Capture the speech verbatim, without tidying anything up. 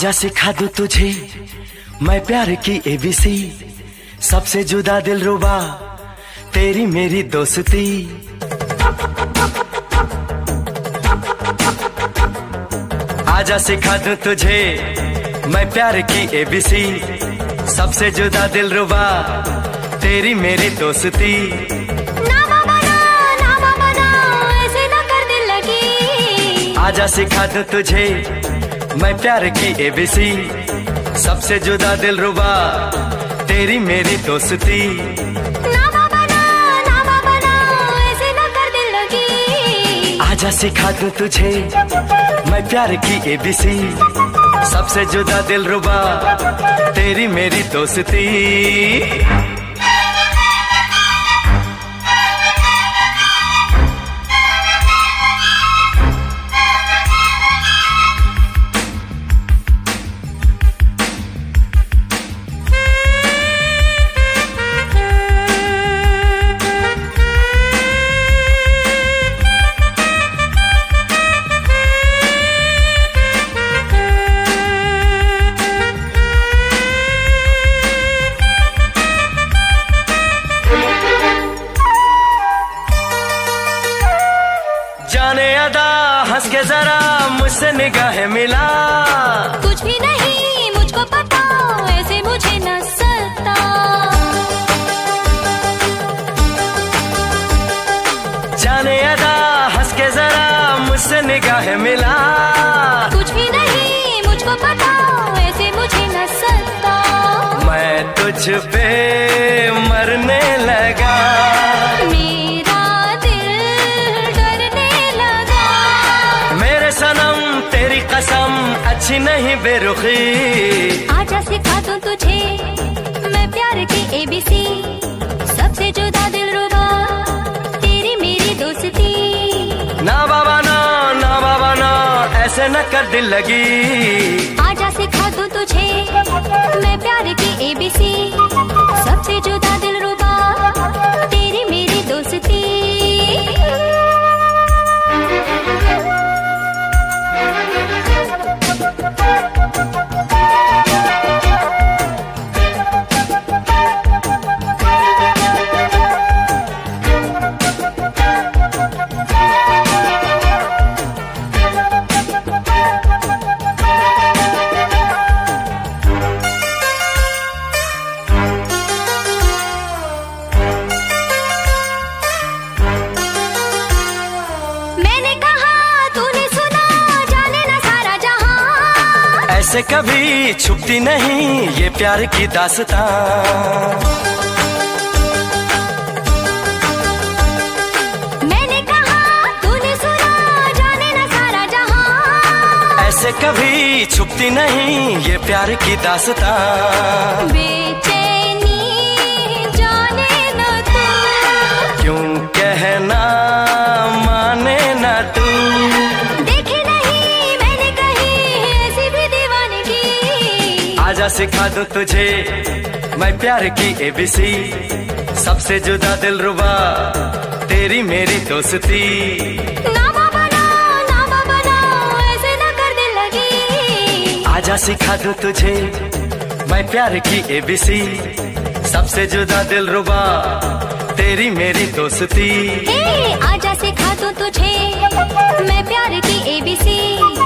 आजा सिखा दूं तुझे मैं प्यार की एबीसी, सबसे जुदा दिल रुबा तेरी मेरी दोस्ती। आजा सिखा दूं तुझे मैं प्यार की एबीसी, सबसे जुदा दिल रुबा तेरी मेरी दोस्ती। ना बाबा ना, ना बाबा ना, ऐसे ना कर दिल लगी। आजा सिखा दूं तुझे मैं प्यार की एबीसी, सबसे जुदा दिल रुबा तेरी मेरी दोस्ती। ना बाबा ना, ना बाबा ना, ऐसे ना कर दिल लगी। आजा सिखा दूं तुझे मैं प्यार की एबीसी, सबसे जुदा दिल रुबा तेरी मेरी दोस्ती। जाने अदा हंस के जरा मुझसे निगाहें मिला। कुछ भी नहीं मुझको पता, ऐसे मुझे न सता। जाने अदा हंस के जरा मुझसे निगाहें मिला। कुछ भी नहीं मुझको पता, ऐसे मुझे न सता। मैं तुझ पे मरने लगा, कसम अच्छी नहीं बेरुखी। आजा सिखा दूं तुझे मैं प्यार की एबीसी, सबसे जुदा दिल रुबा तेरी मेरी दोस्ती। ना बाबा ना, ना बाबा ना, ऐसे न कर दिल लगी। आजा सिखा दूं तुझे मैं प्यार की एबीसी, सबसे जुदा दिल रुबा तेरी मेरी दोस्ती। ऐसे कभी छुपती नहीं ये प्यार की दास्तां। मैंने कहा तूने सुना, जाने न सारा जहां। ऐसे कभी छुपती नहीं ये प्यार की दास्तां। बेचैनी जाने न तू, क्यों कहना माने न तू। आजा सिखा दूं तुझे मैं प्यार की एबीसी, सबसे जुदा दिल रुबा तेरी मेरी दोस्ती। ना बाबा ना, ना बाबा ना, ऐसे ना कर दिल लगी। आजा सिखा दूं तुझे मैं प्यार की एबीसी, सबसे जुदा दिल रुबा तेरी मेरी दोस्ती। आजा सिखा दूं तुझे मैं प्यार की एबीसी।